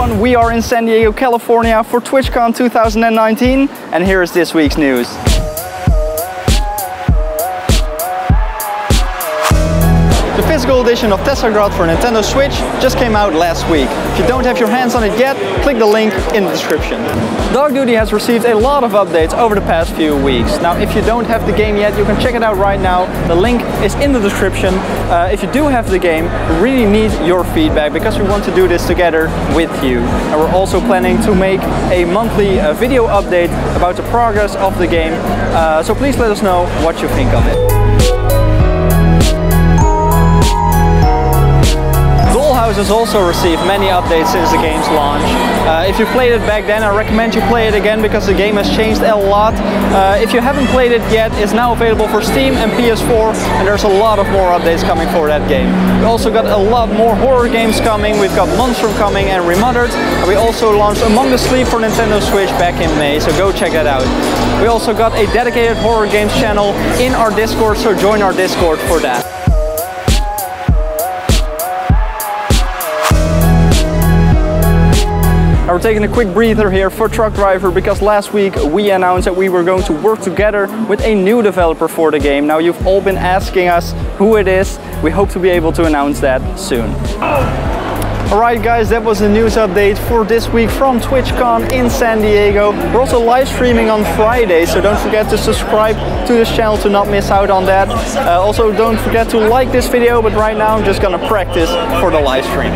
everyone, we are in San Diego, California for TwitchCon 2019, and here is this week's news. The physical edition of Teslagrad for Nintendo Switch just came out last week. If you don't have your hands on it yet, click the link in the description. Dog Duty has received a lot of updates over the past few weeks. Now, if you don't have the game yet, you can check it out right now. The link is in the description. If you do have the game, we really need your feedback because we want to do this together with you. And we're also planning to make a monthly video update about the progress of the game. So please let us know what you think of it. Has also received many updates since the game's launch. If you played it back then, I recommend you play it again because the game has changed a lot. If you haven't played it yet, it's now available for Steam and PS4, and there's a lot of more updates coming for that game. We also got a lot more horror games coming. We've got Monstrum coming and Remothered. We also launched Among the Sleep for Nintendo Switch back in May, so go check that out. We also got a dedicated horror games channel in our Discord, so join our Discord for that. Now we're taking a quick breather here for Truck Driver because last week we announced that we were going to work together with a new developer for the game. Now you've all been asking us who it is. We hope to be able to announce that soon. Alright guys, that was the news update for this week from TwitchCon in San Diego. We're also live streaming on Friday, so don't forget to subscribe to this channel to not miss out on that. Also don't forget to like this video, but right now I'm just gonna practice for the live stream.